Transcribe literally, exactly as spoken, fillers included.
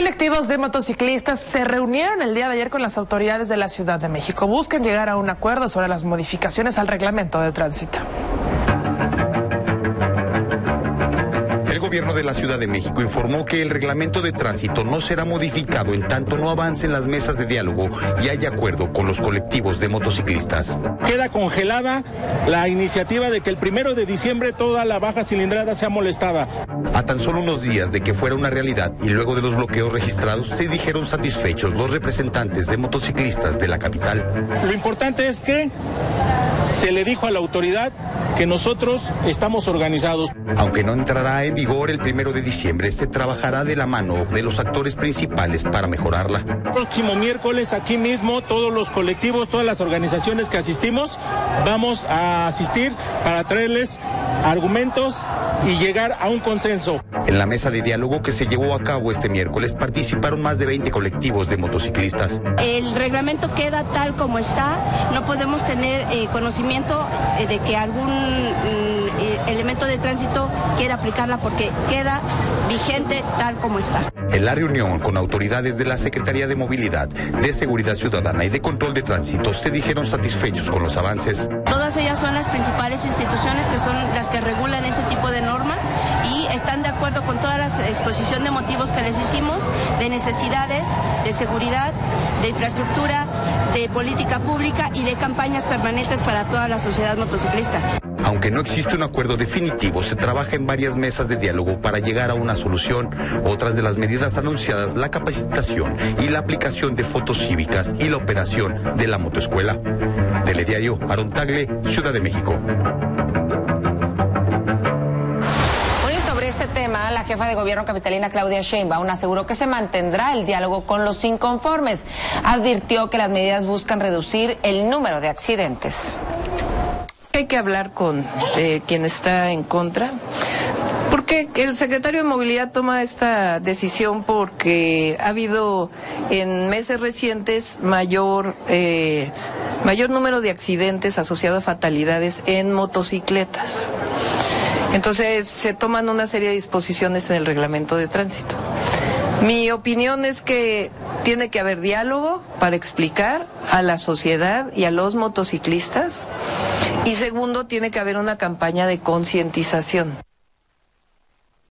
Colectivos de motociclistas se reunieron el día de ayer con las autoridades de la Ciudad de México. Buscan llegar a un acuerdo sobre las modificaciones al reglamento de tránsito. El gobierno de la Ciudad de México informó que el reglamento de tránsito no será modificado en tanto no avancen las mesas de diálogo y haya acuerdo con los colectivos de motociclistas. Queda congelada la iniciativa de que el primero de diciembre toda la baja cilindrada sea molestada. A tan solo unos días de que fuera una realidad y luego de los bloqueos registrados, se dijeron satisfechos los representantes de motociclistas de la capital. Lo importante es que se le dijo a la autoridad que nosotros estamos organizados. Aunque no entrará en vigor el primero de diciembre, se trabajará de la mano de los actores principales para mejorarla. El próximo miércoles, aquí mismo, todos los colectivos, todas las organizaciones que asistimos, vamos a asistir para traerles argumentos y llegar a un consenso. En la mesa de diálogo que se llevó a cabo este miércoles participaron más de veinte colectivos de motociclistas. El reglamento queda tal como está, no podemos tener eh, conocimiento eh, de que algún eh, elemento de tránsito quiera aplicarla porque queda vigente tal como está. En la reunión con autoridades de la Secretaría de Movilidad, de Seguridad Ciudadana y de Control de Tránsito se dijeron satisfechos con los avances. Todas ellas son las principales instituciones que son las que regulan ese tipo de norma y están de acuerdo con toda la exposición de motivos que les hicimos, de necesidades, de seguridad, de infraestructura, de política pública y de campañas permanentes para toda la sociedad motociclista. Aunque no existe un acuerdo definitivo, se trabaja en varias mesas de diálogo para llegar a una solución. Otras de las medidas anunciadas, la capacitación y la aplicación de fotos cívicas y la operación de la motoescuela. Telediario, Aaron Tagle, Ciudad de México. La jefa de gobierno capitalina Claudia Sheinbaum aseguró que se mantendrá el diálogo con los inconformes. Advirtió que las medidas buscan reducir el número de accidentes. Hay que hablar con eh, quien está en contra. Porque el secretario de Movilidad toma esta decisión porque ha habido en meses recientes mayor, eh, mayor número de accidentes asociados a fatalidades en motocicletas. Entonces se toman una serie de disposiciones en el reglamento de tránsito. Mi opinión es que tiene que haber diálogo para explicar a la sociedad y a los motociclistas. Y segundo, tiene que haber una campaña de concientización.